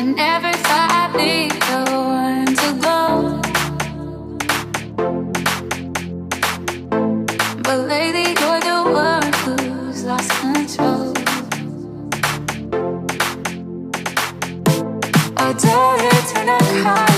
I never thought I'd be the one to go, but lately you're the one who's lost control. Oh, don't return a call.